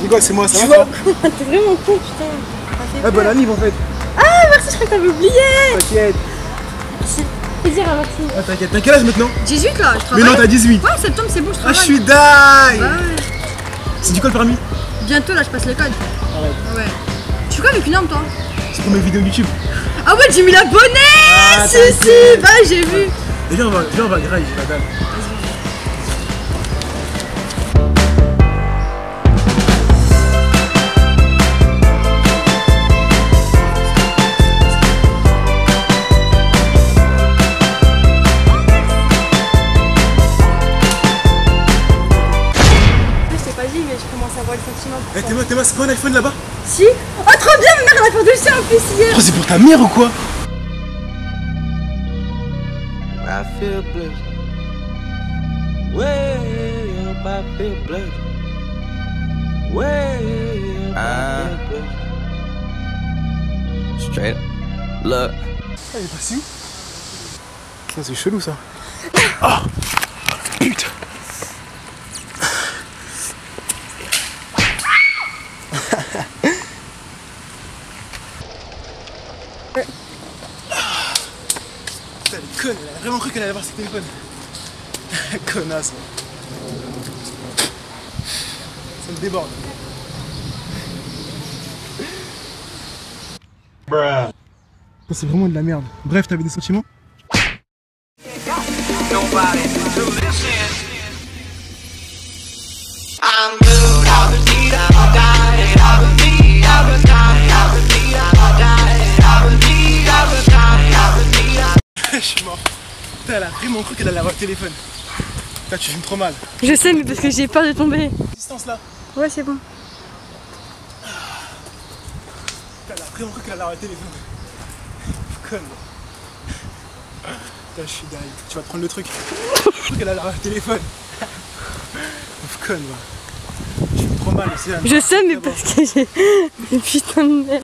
Tu rigoles, c'est moi, ça va? T'es vraiment con, putain. Ah, bonne année, en fait. Ah, merci, je crois que t'avais oublié. T'inquiète. Plaisir à Maxime. Ah, t'inquiète, t'as quel âge maintenant? 18 là, je travaille. Mais non, t'as 18. Ouais, septembre, c'est bon, je travaille. Ah, je suis dingue. C'est du code permis? Bientôt là, je passe le code. Arrête. Ouais. Tu fais quoi avec une arme, toi? C'est pour mes vidéos YouTube. Ah ouais, j'ai mis l'abonné. Si, si, bah j'ai vu. Et viens, on va grave, madame. Théma, c'est pas un iPhone là-bas? Si. Oh trop bien, ma mère elle a fait de chien en plus hier. Oh c'est pour ta mère ou quoi? I feel blessed. Way up, I feel blessed. Way up, I feel blessed. Straight up. Look. Ah, il est passé où? Putain, c'est chelou ça. Oh putain. Putain, elle est conne, elle a vraiment cru qu'elle allait avoir ses téléphones. Connasse, ouais. Ça me déborde. C'est vraiment de la merde. Bref, t'avais des sentiments? Je suis mort. Putain, elle a vraiment cru qu'elle allait avoir le téléphone. Putain, tu filmes trop mal. Je sais, mais parce que j'ai peur de tomber. Distance là. Ouais, c'est bon. Putain, elle a vraiment cru qu'elle allait avoir le téléphone. Conne. Putain, je suis derrière. Tu vas prendre le truc. Elle a cru qu'elle allait avoir le téléphone. Conne, moi. Tu filmes trop mal aussi. Je sais, mais parce que j'ai. Putain de merde.